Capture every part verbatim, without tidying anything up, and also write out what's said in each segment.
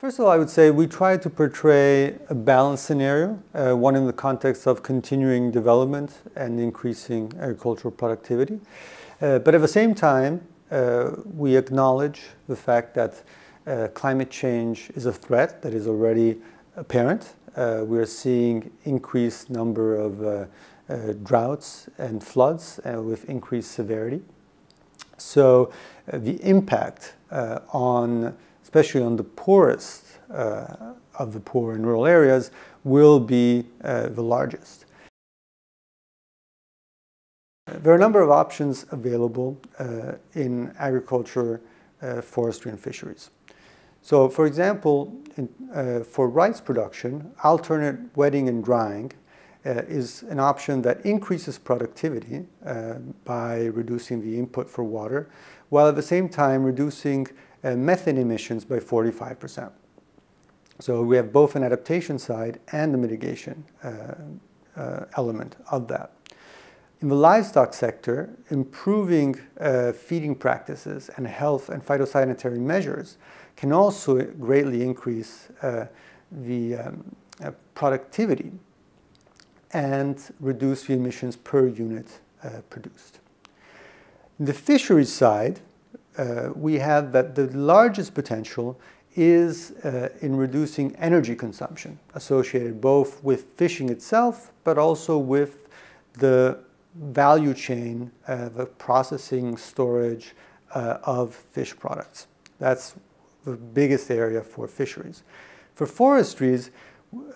First of all, I would say we try to portray a balanced scenario, uh, one in the context of continuing development and increasing agricultural productivity. Uh, but at the same time, uh, we acknowledge the fact that uh, climate change is a threat that is already apparent. Uh, we are seeing increased number of uh, uh, droughts and floods uh, with increased severity. So uh, the impact uh, on especially on the poorest uh, of the poor in rural areas, will be uh, the largest. There are a number of options available uh, in agriculture, uh, forestry, and fisheries. So, for example, in, uh, for rice production, alternate wetting and drying uh, is an option that increases productivity uh, by reducing the input for water, while at the same time reducing Uh, methane emissions by forty-five percent. So we have both an adaptation side and the mitigation uh, uh, element of that. In the livestock sector, improving uh, feeding practices and health and phytosanitary measures can also greatly increase uh, the um, uh, productivity and reduce the emissions per unit uh, produced. The fisheries side, Uh, we have that the largest potential is uh, in reducing energy consumption associated both with fishing itself, but also with the value chain, uh, the processing, storage uh, of fish products. That's the biggest area for fisheries. For forestries,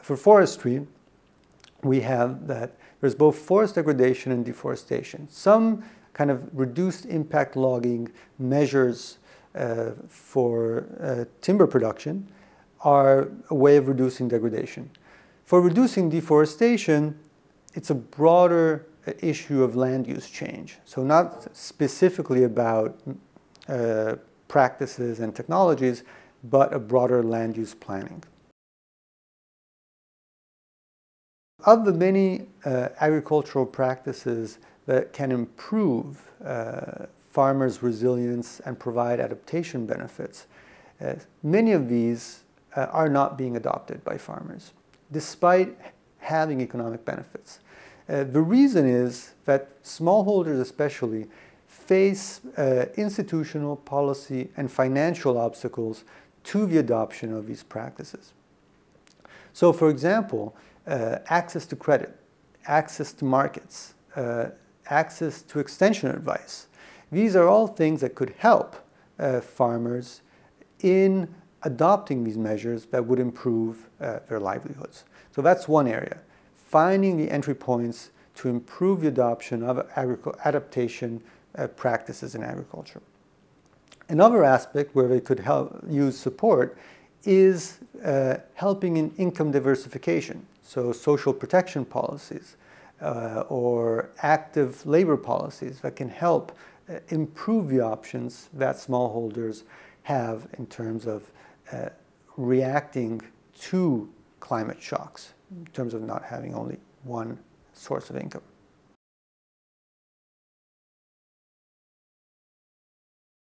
for forestry, we have that there's both forest degradation and deforestation. Some kind of reduced impact logging measures uh, for uh, timber production are a way of reducing degradation. For reducing deforestation, it's a broader issue of land use change. So not specifically about uh, practices and technologies, but a broader land use planning. Of the many uh, agricultural practices that can improve uh, farmers' resilience and provide adaptation benefits, uh, many of these uh, are not being adopted by farmers, despite having economic benefits. Uh, the reason is that smallholders especially face uh, institutional, policy, and financial obstacles to the adoption of these practices. So, for example, uh, access to credit, access to markets, uh, access to extension advice. These are all things that could help uh, farmers in adopting these measures that would improve uh, their livelihoods. So that's one area, finding the entry points to improve the adoption of adaptation uh, practices in agriculture. Another aspect where they could help use support is uh, helping in income diversification, so social protection policies, Uh, or active labor policies that can help uh, improve the options that smallholders have in terms of uh, reacting to climate shocks, in terms of not having only one source of income.